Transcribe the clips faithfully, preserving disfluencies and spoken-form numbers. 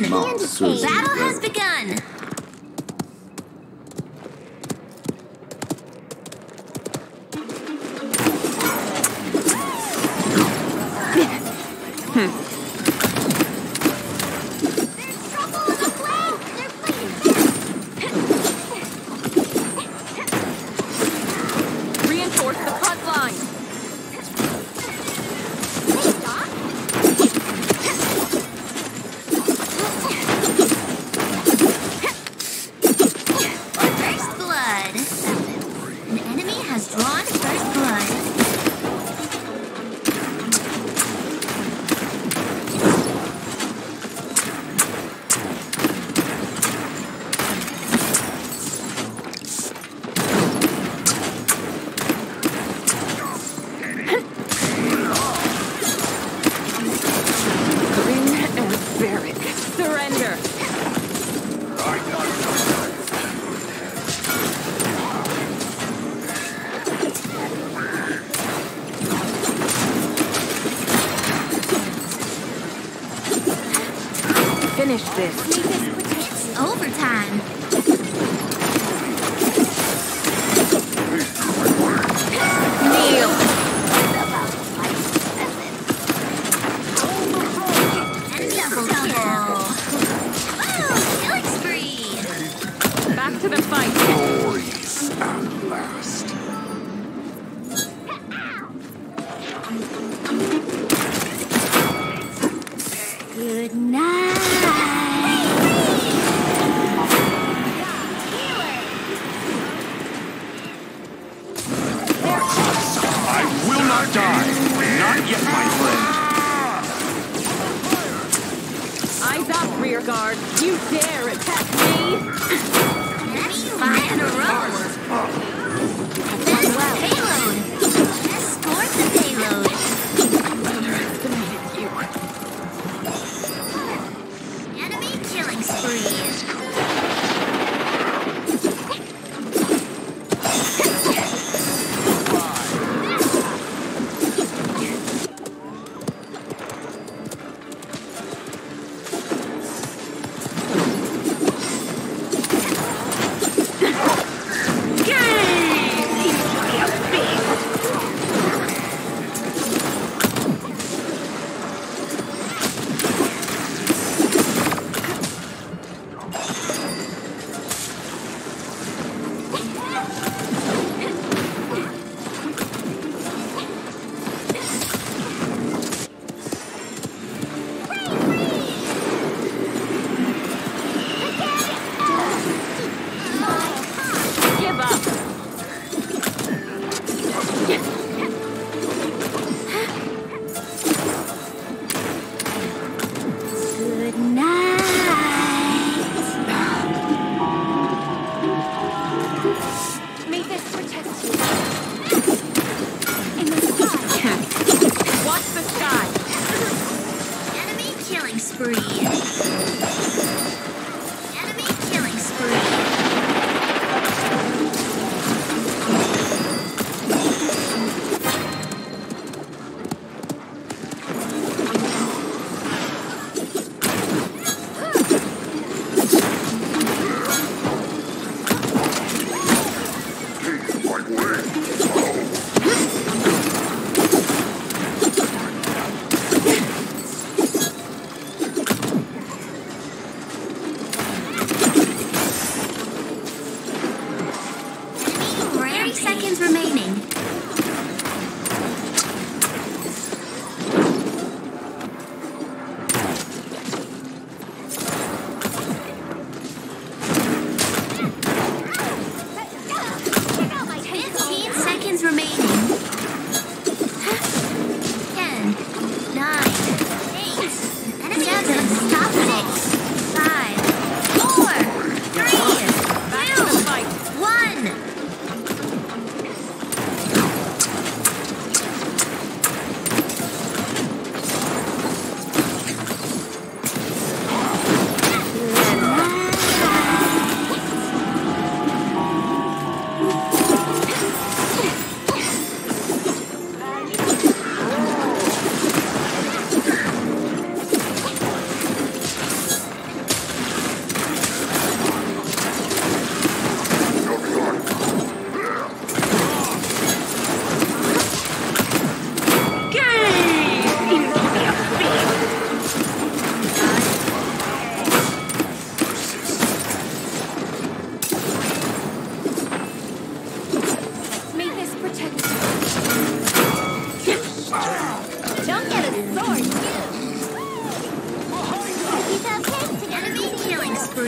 Pancake. Battle has begun. Finish this. It's overtime. Kneel. And double double. Whoa, killing spree. Back to the fight. Boys, at last. Good night. Die. Not yet, my friend. Eyes up, rear guard. You dare attack me? That's five in a row. This payload. Escort the payload. I underestimated you. Enemy killing spree.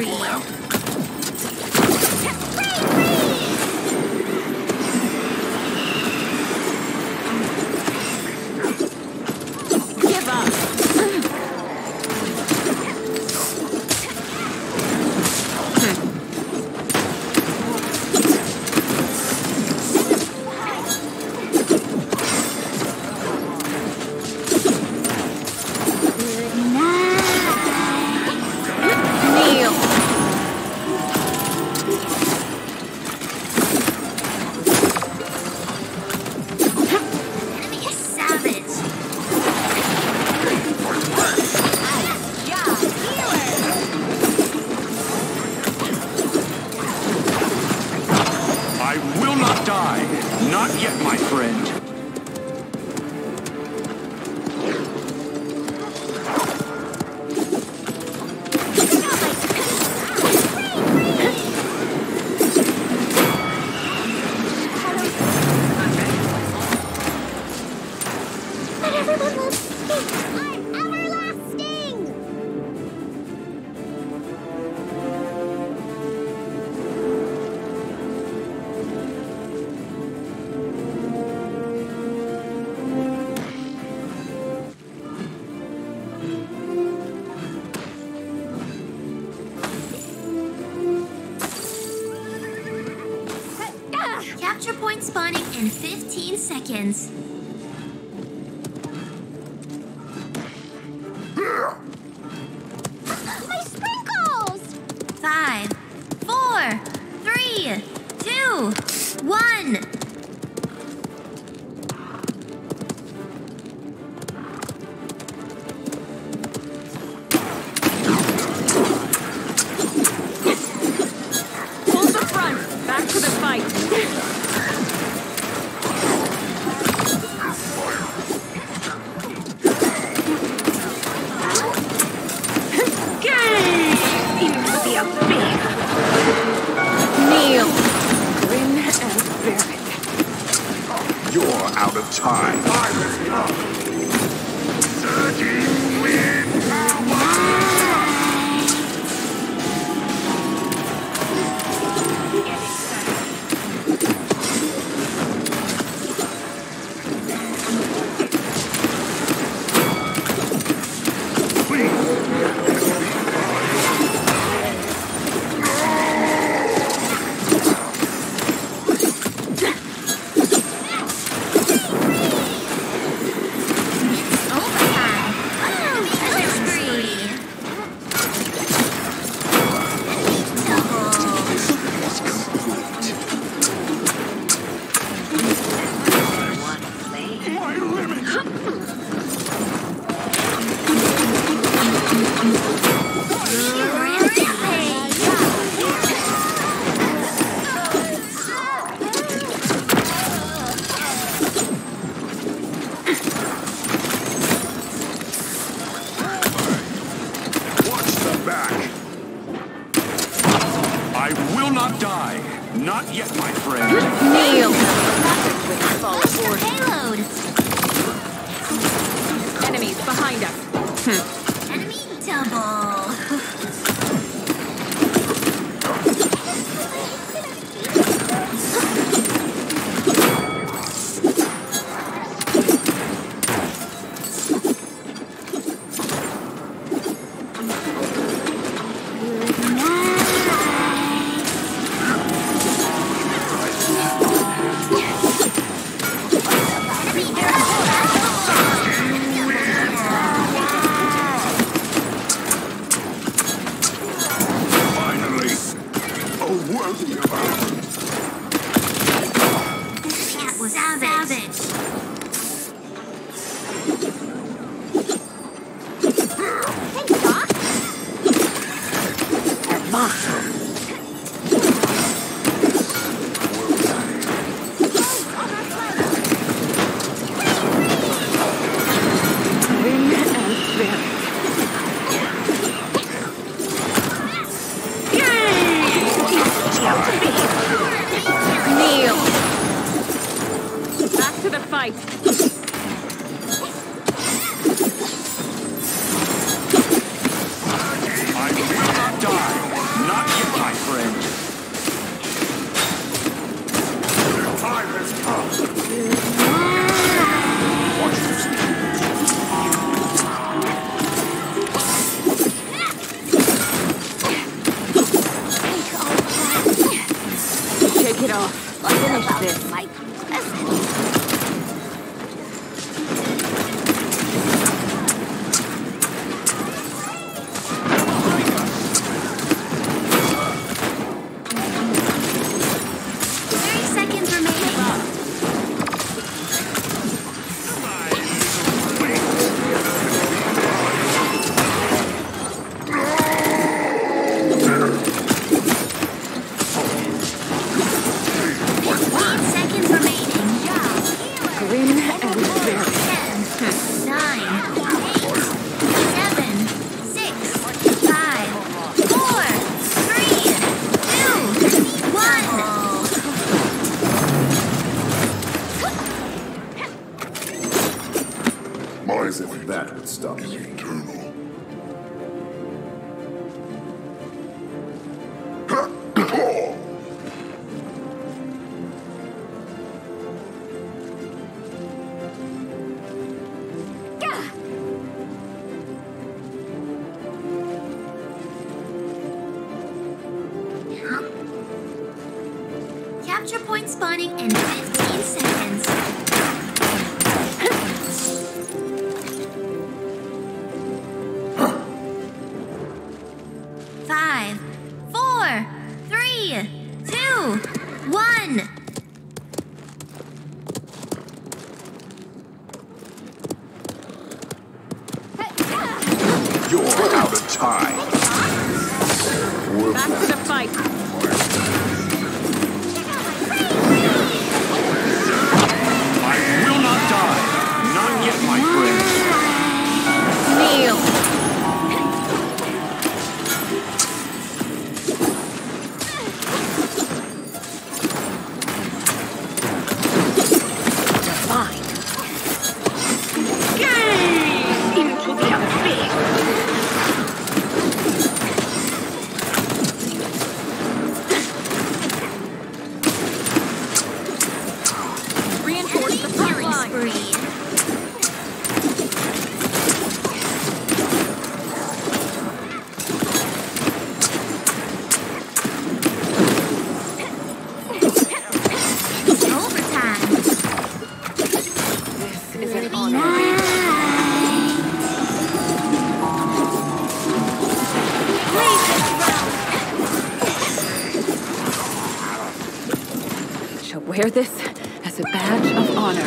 free. Not yet, my friend. But everyone will speak. I'm point spawning in fifteen seconds. My sprinkles! Five, four, three, two, one. Hold the front. Back to the fight. Out of time. Surging wind Not yet, my friend. Kneel. That's your payload. Enemies behind us. Hm. Enemy double. I will not die. it off. Finish this, Mike. Wear this as a badge of honor.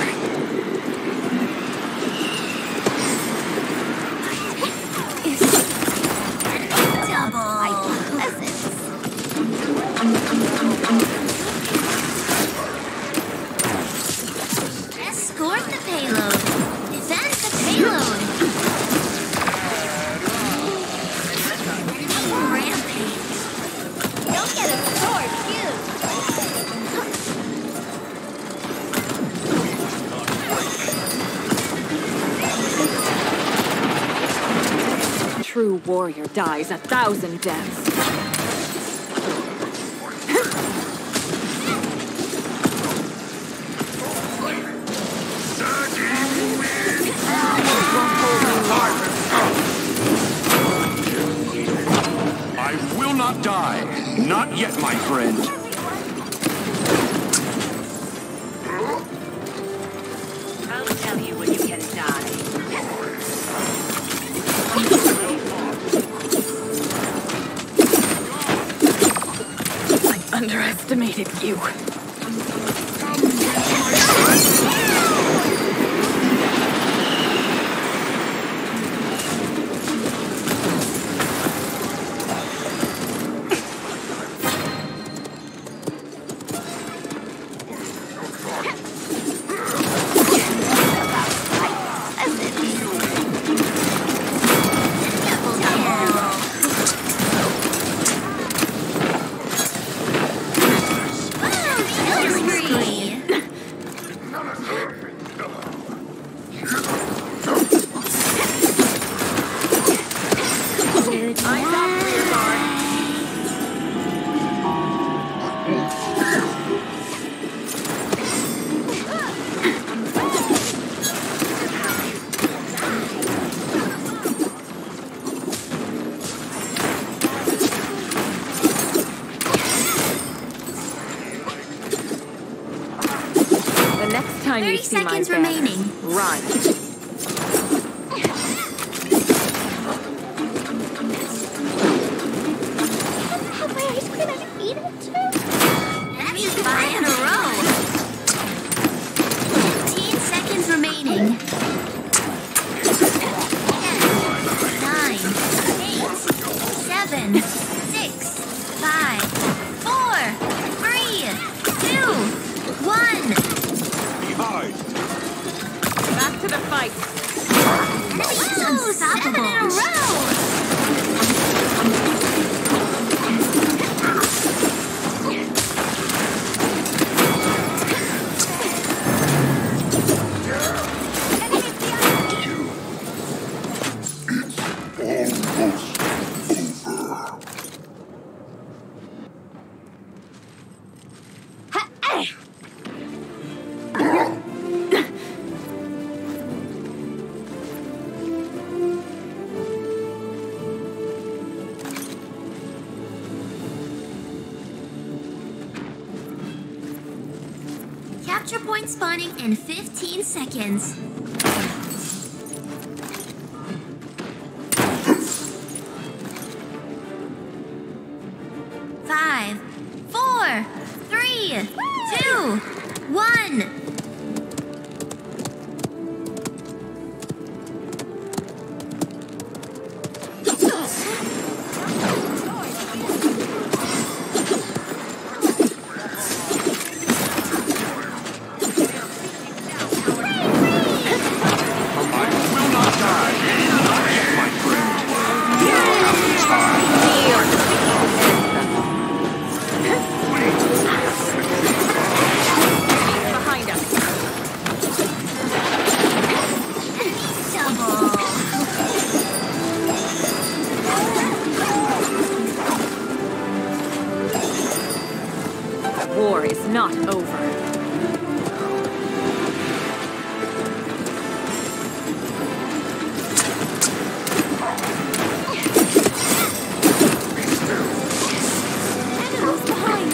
Warrior dies a thousand deaths. I will not die. Not yet, my friend. I'll tell you when you can die. Underestimated you. Oh, time you see my back. Remaining. Run. Have my ice cream and eat it too? That's five in a row. Fifteen seconds remaining. Nine, eight, seven, six, five, four, three, two, one. Hide. Back to the fight. Whoa, unstoppable. Seven in a row. It's almost over. Ha-eh. Capture point spawning in fifteen seconds. Five, four, three, two, one. War is not over. Enemies behind.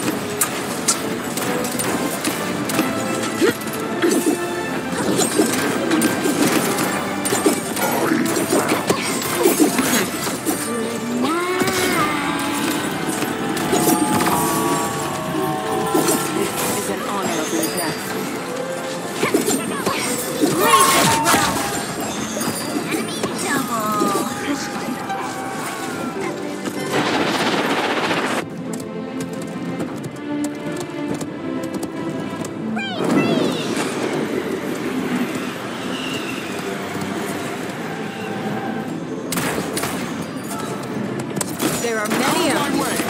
There are many of them.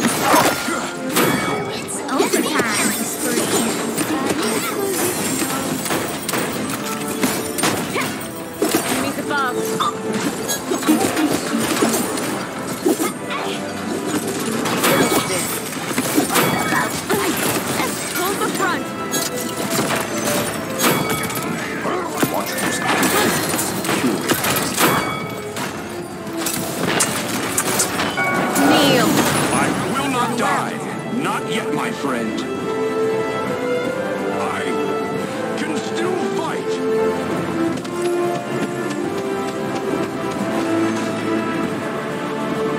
Good.